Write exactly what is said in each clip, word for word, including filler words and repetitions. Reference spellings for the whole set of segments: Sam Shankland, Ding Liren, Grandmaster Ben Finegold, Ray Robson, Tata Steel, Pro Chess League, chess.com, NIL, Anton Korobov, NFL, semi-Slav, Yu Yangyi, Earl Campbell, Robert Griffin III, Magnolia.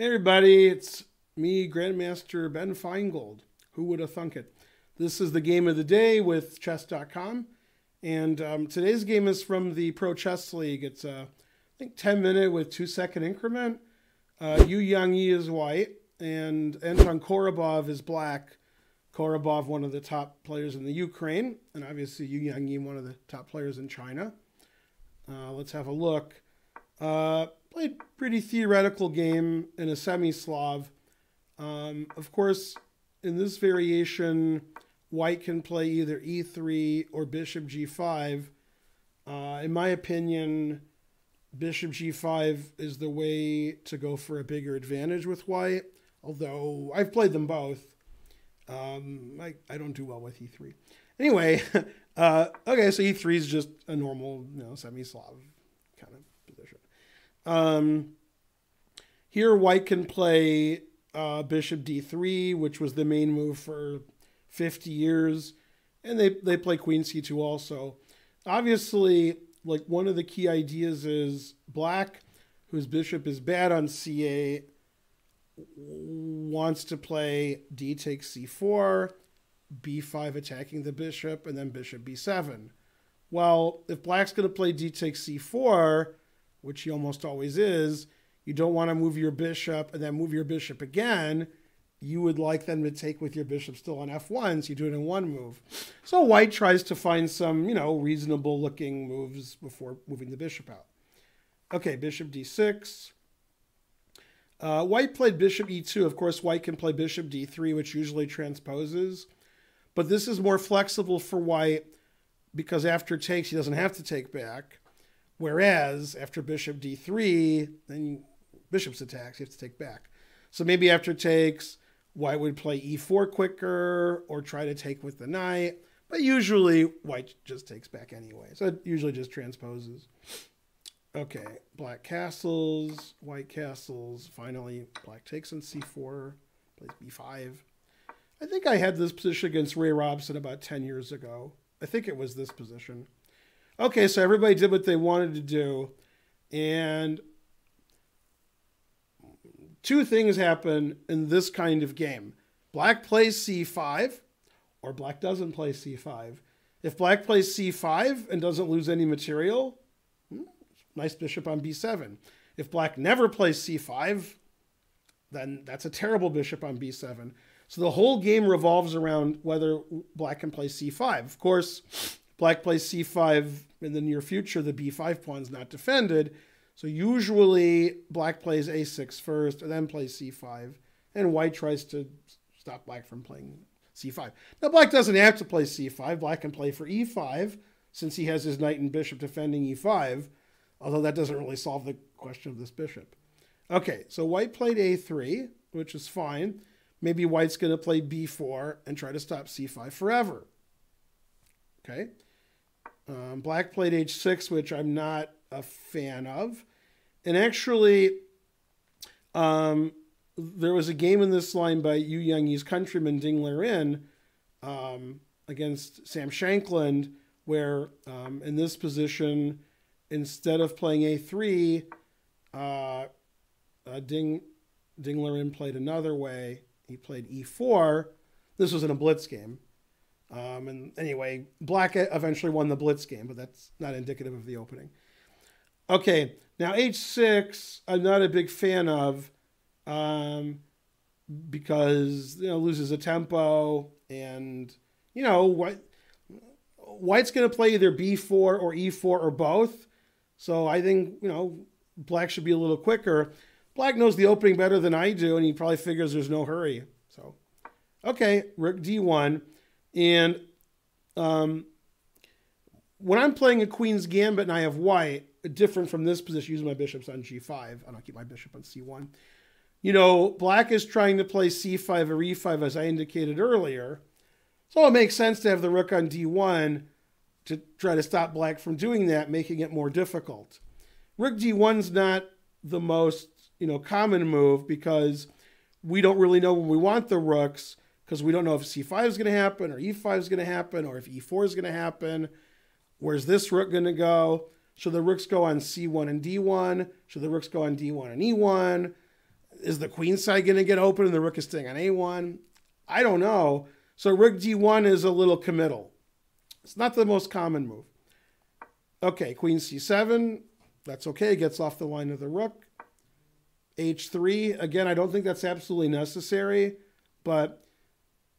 Hey everybody, it's me, Grandmaster Ben Finegold. Who would have thunk it? This is the game of the day with chess dot com, and um, today's game is from the Pro Chess League. It's a, uh, I think, ten minute with two second increment. Uh, Yu Yangyi is white, and Anton Korobov is black. Korobov, one of the top players in the Ukraine, and obviously Yu Yangyi, one of the top players in China. Uh, let's have a look. Uh, played pretty theoretical game in a semi-Slav. Um, of course, in this variation, white can play either e three or bishop g five. Uh, in my opinion, bishop g five is the way to go for a bigger advantage with white, although I've played them both. Um, I, I don't do well with e three. Anyway, uh, okay, so e three is just a normal, you know, semi-Slav kind of position. Um, here white can play uh, bishop d three, which was the main move for fifty years, and they, they play queen c two also. Obviously, like, one of the key ideas is black, whose bishop is bad on c eight, wants to play d takes c four, b five attacking the bishop, and then bishop b seven. Well, if black's going to play d takes c four, which he almost always is, you don't want to move your bishop and then move your bishop again. You would like them to take with your bishop still on f one, so you do it in one move. So white tries to find some, you know, reasonable looking moves before moving the bishop out. Okay, bishop d six. Uh, white played bishop e two. Of course, white can play bishop d three, which usually transposes. But this is more flexible for white because after takes, he doesn't have to take back. Whereas after bishop d three, then bishop's attacks, you have to take back. So maybe after takes, white would play e four quicker or try to take with the knight. But usually white just takes back anyway. So it usually just transposes. Okay, black castles, white castles. Finally, black takes on c four, plays b five. I think I had this position against Ray Robson about ten years ago. I think it was this position. Okay, so everybody did what they wanted to do, and two things happen in this kind of game. Black plays c five, or black doesn't play c five. If black plays c five and doesn't lose any material, nice bishop on b seven. If black never plays c five, then that's a terrible bishop on b seven. So the whole game revolves around whether black can play c five. Of course, black plays c five in the near future, the b five pawn's not defended. So usually black plays a six first and then plays c five. And white tries to stop black from playing c five. Now black doesn't have to play c five. Black can play for e five since he has his knight and bishop defending e five. Although that doesn't really solve the question of this bishop. Okay, so white played a three, which is fine. Maybe white's going to play b four and try to stop c five forever. Okay. Um, black played h six, which I'm not a fan of. And actually, um, there was a game in this line by Yu Yangyi's countryman, Ding Liren, um, against Sam Shankland, where um, in this position, instead of playing a three, uh, uh, Ding, Ding Liren played another way. He played e four. This was in a blitz game. Um, and anyway, black eventually won the blitz game, but that's not indicative of the opening. Okay, now h six, I'm not a big fan of um, because, you know, loses a tempo and, you know, white, white's going to play either b four or e four or both. So I think, you know, black should be a little quicker. Black knows the opening better than I do, and he probably figures there's no hurry. So, okay, rook d one. And um, when I'm playing a queen's gambit and I have white, different from this position, using my bishops on g five, I don't keep my bishop on c one. You know, black is trying to play c five or e five, as I indicated earlier. So it makes sense to have the rook on d one to try to stop black from doing that, making it more difficult. Rook d one's not the most, you know, common move because we don't really know when we want the rooks, because we don't know if c five is going to happen or e five is going to happen or if e four is going to happen. Where's this rook going to go? Should the rooks go on c one and d one? Should the rooks go on d one and e one? is the queen side going to get open and the rook is staying on a one? I don't know. So rook d one is a little committal. It's not the most common move. Okay, queen c seven. That's okay. It gets off the line of the rook. h three. Again, I don't think that's absolutely necessary, but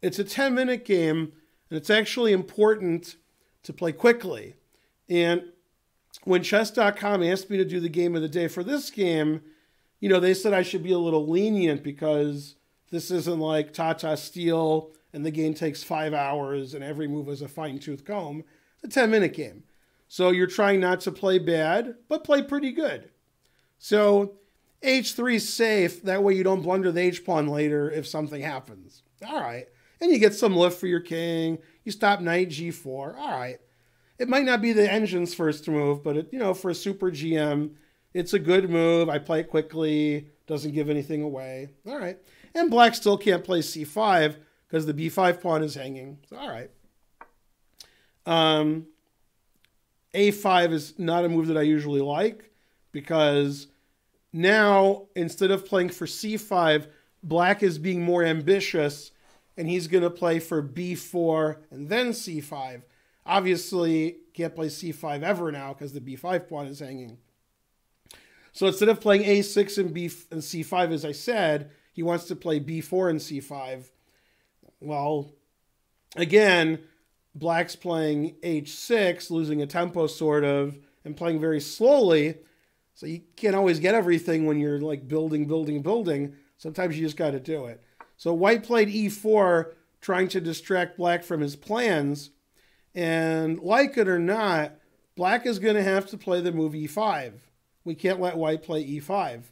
it's a ten-minute game, and it's actually important to play quickly. And when chess dot com asked me to do the game of the day for this game, you know, they said I should be a little lenient because this isn't like Tata Steel and the game takes five hours and every move is a fine-tooth comb. It's a ten-minute game. So you're trying not to play bad, but play pretty good. So h three is safe. That way you don't blunder the h-pawn later if something happens. All right. And you get some lift for your king. You stop knight g four. All right. It might not be the engine's first move, but, it, you know, for a super G M, it's a good move. I play it quickly. Doesn't give anything away. All right. And black still can't play c five because the b five pawn is hanging. So, all right. Um, a five is not a move that I usually like because now instead of playing for c five, black is being more ambitious and he's going to play for b four and then c five. Obviously, can't play c five ever now because the b five pawn is hanging. So instead of playing a six and b and c five, as I said, he wants to play b four and c five. Well, again, black's playing h six, losing a tempo sort of, and playing very slowly. So you can't always get everything when you're like building, building, building. Sometimes you just got to do it. So white played e four, trying to distract black from his plans. And like it or not, black is going to have to play the move e five. We can't let white play e five.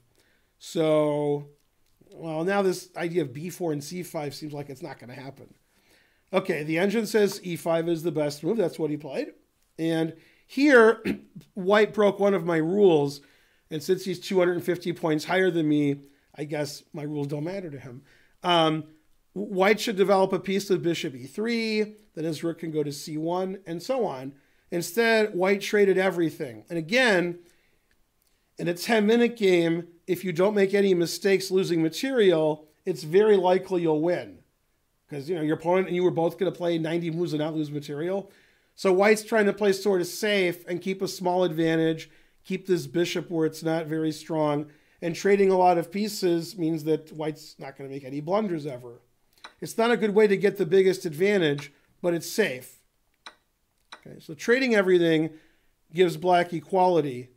So, well, now this idea of b four and c five seems like it's not going to happen. Okay, the engine says e five is the best move. That's what he played. And here, white broke one of my rules. And since he's two hundred fifty points higher than me, I guess my rules don't matter to him. Um, White should develop a piece of bishop e three, then his rook can go to c one, and so on. Instead, white traded everything. And again, in a ten-minute game, if you don't make any mistakes losing material, it's very likely you'll win. Because, you know, your opponent and you were both going to play ninety moves and not lose material. So white's trying to play sort of safe and keep a small advantage, keep this bishop where it's not very strong. And trading a lot of pieces means that white's not going to make any blunders ever. It's not a good way to get the biggest advantage, but it's safe. Okay, so trading everything gives black equality.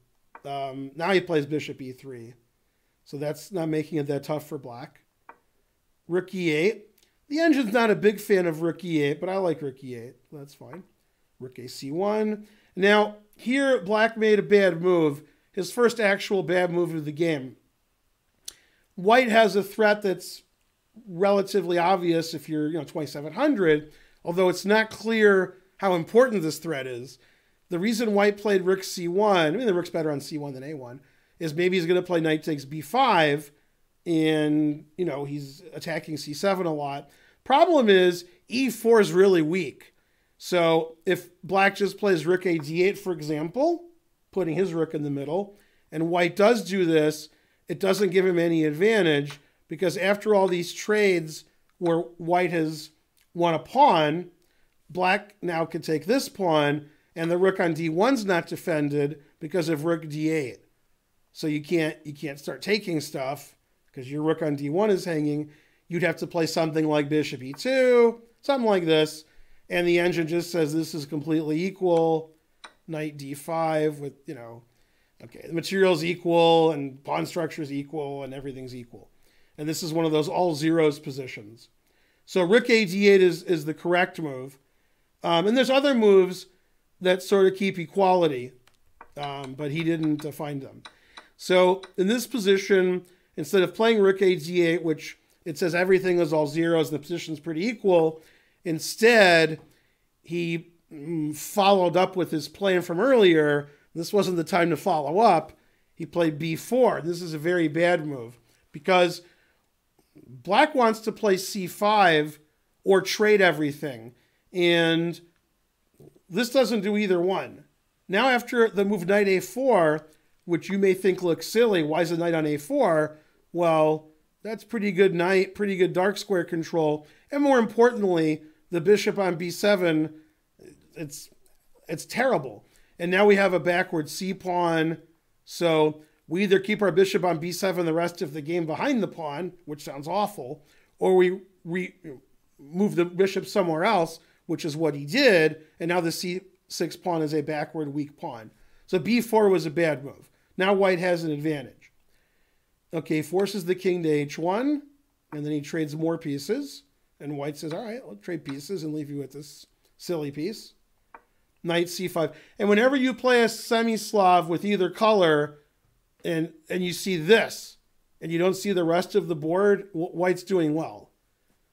Um, now he plays bishop e three. So that's not making it that tough for black. Rook e eight. The engine's not a big fan of rook e eight, but I like rook e eight. That's fine. Rook a c one. Now, here black made a bad move. His first actual bad move of the game. White has a threat that's relatively obvious if you're, you know, twenty-seven hundred, although it's not clear how important this threat is. The reason white played rook c one, I mean the rook's better on c one than a one, is maybe he's going to play knight takes b five and, you know, he's attacking c seven a lot. Problem is e four is really weak. So if black just plays rook a d eight, for example, putting his rook in the middle, and white does do this, it doesn't give him any advantage. Because after all these trades where white has won a pawn, black now can take this pawn, and the rook on d one's not defended because of rook d eight. So you can't, you can't start taking stuff because your rook on d one is hanging. You'd have to play something like bishop e two, something like this, and the engine just says this is completely equal, knight d five with, you know, okay, the material's equal, and pawn structure's equal, and everything's equal. And this is one of those all zeros positions. So rook a d eight is, is the correct move. Um, and there's other moves that sort of keep equality, um, but he didn't uh, find them. So in this position, instead of playing rook a d eight, which it says everything is all zeros and the position's pretty equal, instead he mm, followed up with his plan from earlier. This wasn't the time to follow up. He played b four. This is a very bad move because black wants to play c five or trade everything, and this doesn't do either one. Now after the move knight a four, which you may think looks silly, why is the knight on a four? Well, That's pretty good knight, pretty good dark square control. And more importantly, the bishop on b seven, it's, it's terrible. And now we have a backward c pawn. So we either keep our bishop on b seven the rest of the game behind the pawn, which sounds awful, or we re move the bishop somewhere else, which is what he did. And now the c six pawn is a backward weak pawn. So b four was a bad move. Now white has an advantage. Okay, forces the king to h one, and then he trades more pieces. And white says, all right, I'll trade pieces and leave you with this silly piece. Knight c five. And whenever you play a semi-Slav with either color, and, and you see this, and you don't see the rest of the board, white's doing well.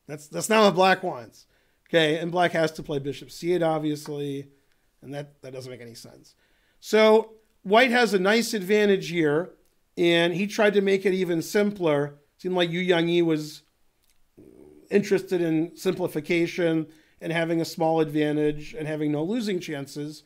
That's, that's not what black wants. Okay, and black has to play bishop c eight, obviously, and that, that doesn't make any sense. So white has a nice advantage here, and he tried to make it even simpler. It seemed like Yu Yangyi was interested in simplification and having a small advantage and having no losing chances.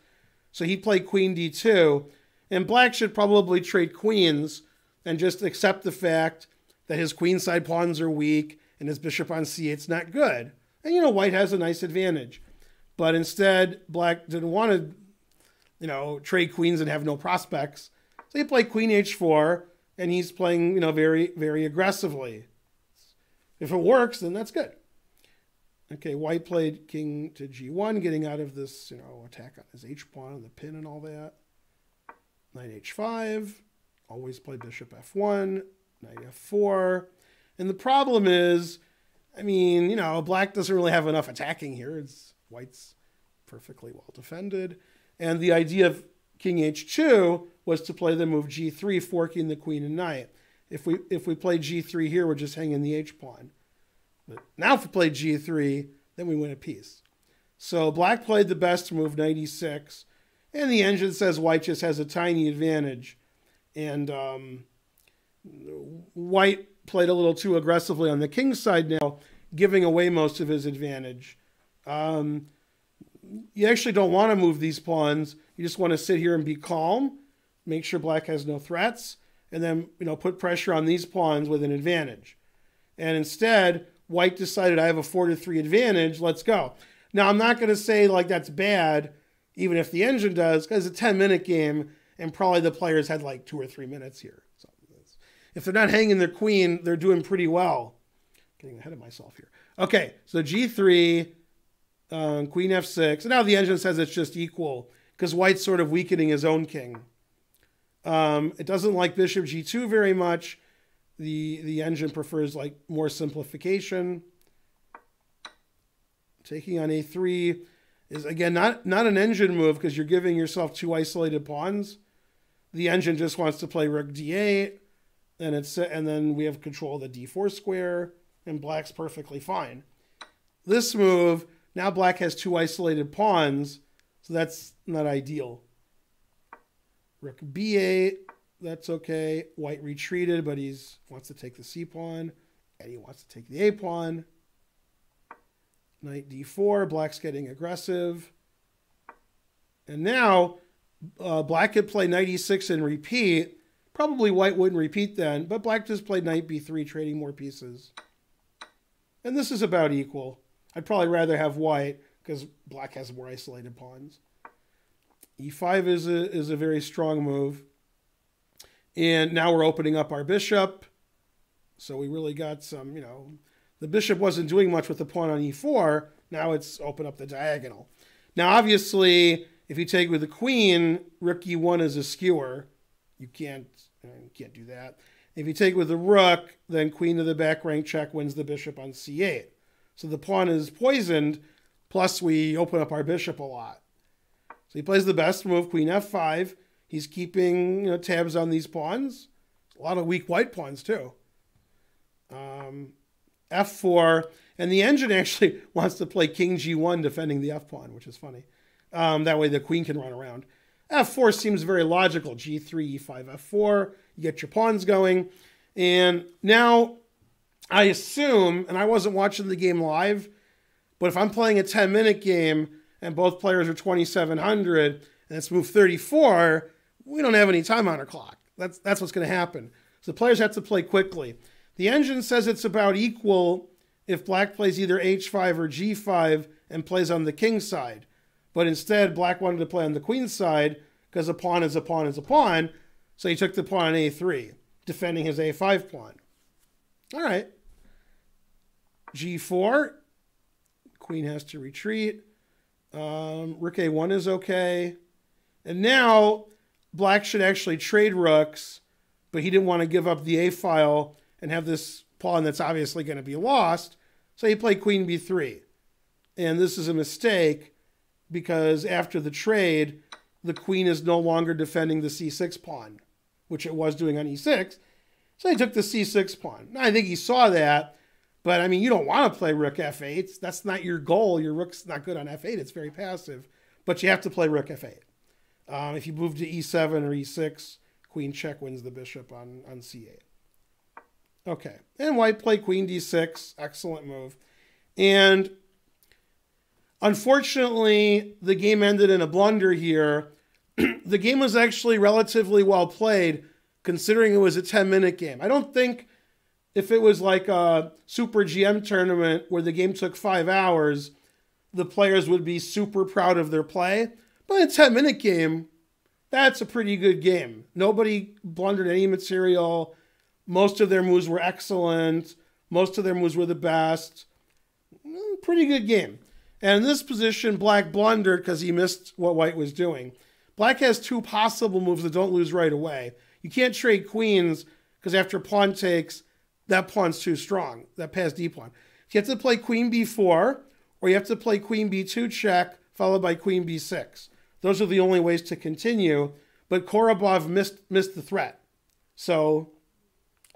So he played queen d two, and black should probably trade queens and just accept the fact that his queenside pawns are weak and his bishop on c eight is not good. And, you know, white has a nice advantage. But instead, black didn't want to, you know, trade queens and have no prospects. So he played queen h four, and he's playing, you know, very, very aggressively. If it works, then that's good. Okay, white played king to g one, getting out of this, you know, attack on his h-pawn and the pin and all that. Knight h five, always play bishop f one, knight f four. And the problem is, I mean, you know, black doesn't really have enough attacking here. It's, white's perfectly well defended. And the idea of king h two was to play the move g three, forking the queen and knight. If we, if we play g three here, we're just hanging the h-pawn. But now if we play g three, then we win a piece. So black played the best move, knight e six. And the engine says white just has a tiny advantage. And um, white played a little too aggressively on the king's side now, giving away most of his advantage. Um, you actually don't want to move these pawns. You just want to sit here and be calm, make sure black has no threats, and then, you know, put pressure on these pawns with an advantage. And instead, white decided, I have a four to three advantage, let's go. Now, I'm not going to say, like, that's bad, even if the engine does, because it's a ten-minute game, and probably the players had, like, two or three minutes here. So if they're not hanging their queen, they're doing pretty well. Getting ahead of myself here. Okay, so g three, um, queen f six. And now the engine says it's just equal because white's sort of weakening his own king. Um, it doesn't like bishop g two very much. The, the engine prefers, like, more simplification. Taking on a three is, again, not, not an engine move because you're giving yourself two isolated pawns. The engine just wants to play rook d eight. And, it's, and then we have control of the d four square, and black's perfectly fine. This move, now black has two isolated pawns, so that's not ideal. Rook b eight, that's okay. White retreated, but he wants to take the c-pawn, and he wants to take the a-pawn. Knight d four, black's getting aggressive. And now uh, black could play knight e six and repeat. Probably white wouldn't repeat then, but black just played knight b three, trading more pieces. And this is about equal. I'd probably rather have white because black has more isolated pawns. e five is a, is a very strong move. And now we're opening up our bishop. So we really got some, you know, the bishop wasn't doing much with the pawn on e four. Now it's open up the diagonal. Now, obviously, if you take with the queen, rook e one is a skewer. You can't, you can't do that. If you take with the rook, then queen to the back rank check wins the bishop on c eight. So the pawn is poisoned, plus we open up our bishop a lot. So he plays the best move, queen f five. He's keeping, you know, tabs on these pawns. A lot of weak white pawns, too. Um, f four. And the engine actually wants to play king g one defending the f-pawn, which is funny. Um, that way the queen can run around. f four seems very logical. g three, e five, f four. You get your pawns going. And now I assume, and I wasn't watching the game live, but if I'm playing a ten-minute game and both players are twenty-seven hundred and it's move thirty-four, we don't have any time on our clock. That's, that's what's going to happen. So the players have to play quickly. The engine says it's about equal if black plays either h five or g five and plays on the king side. But instead, black wanted to play on the queen side because a pawn is a pawn is a pawn. So he took the pawn on a three, defending his a five pawn. All right. g four. Queen has to retreat. Um, rook a one is okay. And now black should actually trade rooks, but he didn't want to give up the a-file and have this pawn that's obviously going to be lost. So he played queen b three. And this is a mistake because after the trade, the queen is no longer defending the c six pawn, which it was doing on e six. So he took the c six pawn. Now, I think he saw that, but I mean, you don't want to play rook f eight. That's not your goal. Your rook's not good on f eight. It's very passive, but you have to play rook f eight. Um, if you move to e seven or e six, queen check wins the bishop on, on c eight. Okay, and white play queen d six, excellent move. And unfortunately, the game ended in a blunder here. The game was actually relatively well played, considering it was a ten-minute game. I don't think if it was like a Super G M tournament where the game took five hours, the players would be super proud of their play. But a ten-minute game, that's a pretty good game. Nobody blundered any material. Most of their moves were excellent. Most of their moves were the best. Pretty good game. And in this position, black blundered because he missed what white was doing. Black has two possible moves that don't lose right away. You can't trade queens because after pawn takes, that pawn's too strong. That passed d pawn. You have to play queen b four, or you have to play queen b two check, followed by queen b six. Those are the only ways to continue, but Korobov missed, missed the threat. So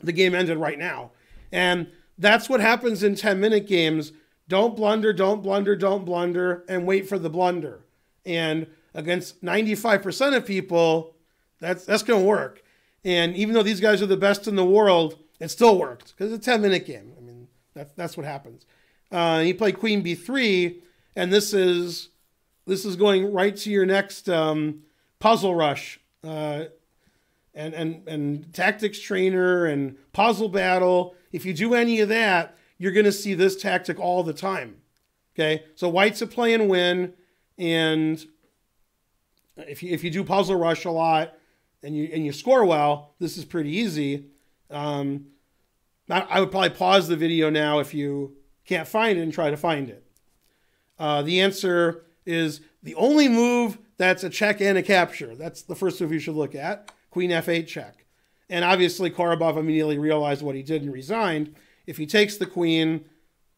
the game ended right now. And that's what happens in ten-minute games. Don't blunder, don't blunder, don't blunder, and wait for the blunder. And against ninety-five percent of people, that's, that's going to work. And even though these guys are the best in the world, it still worked because it's a ten-minute game. I mean, that's, that's what happens. Uh, you play queen b three, and this is... This is going right to your next um, puzzle rush uh, and, and, and tactics trainer and puzzle battle. If you do any of that, you're going to see this tactic all the time. Okay. So white's a play and win. And if you, if you do puzzle rush a lot and you, and you score well, this is pretty easy. Um, I, I would probably pause the video now if you can't find it and try to find it. Uh, the answer is the only move that's a check and a capture. That's the first move you should look at, queen f eight check. And obviously Korobov immediately realized what he did and resigned. If he takes the queen,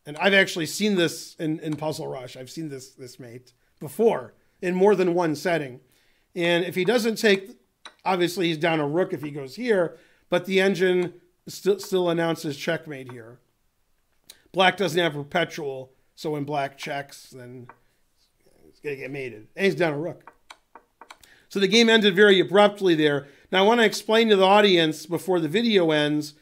and I've actually seen this in, in Puzzle Rush. I've seen this, this mate before in more than one setting. And if he doesn't take, obviously he's down a rook if he goes here, but the engine st still announces checkmate here. Black doesn't have perpetual, so when black checks, then... going to get mated. And he's down a rook. So the game ended very abruptly there. Now I want to explain to the audience before the video ends,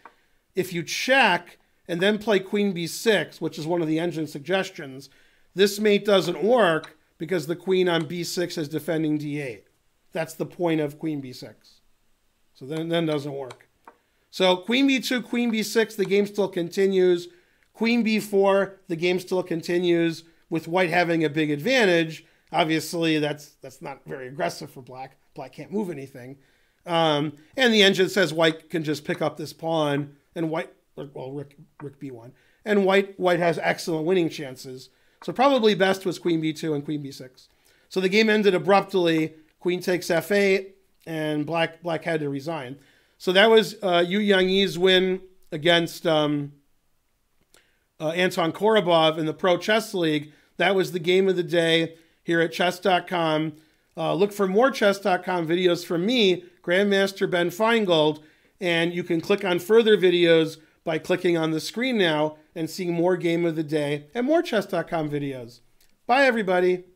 if you check and then play queen b six, which is one of the engine suggestions, this mate doesn't work because the queen on b six is defending d eight. That's the point of queen b six. So then, then doesn't work. So queen b two, queen b six, the game still continues. Queen b four, the game still continues. With white having a big advantage, obviously that's that's not very aggressive for black. Black can't move anything. Um, and the engine says white can just pick up this pawn and white, well, rook, rook b one. And white, white has excellent winning chances. So probably best was queen b two and queen b six. So the game ended abruptly. Queen takes f eight and black, black had to resign. So that was uh, Yu Yangyi's win against... Um, Uh, Anton Korobov in the Pro Chess League. That was the game of the day here at chess dot com. Uh, look for more chess dot com videos from me, Grandmaster Ben Finegold, and you can click on further videos by clicking on the screen now and seeing more game of the day and more chess dot com videos. Bye, everybody.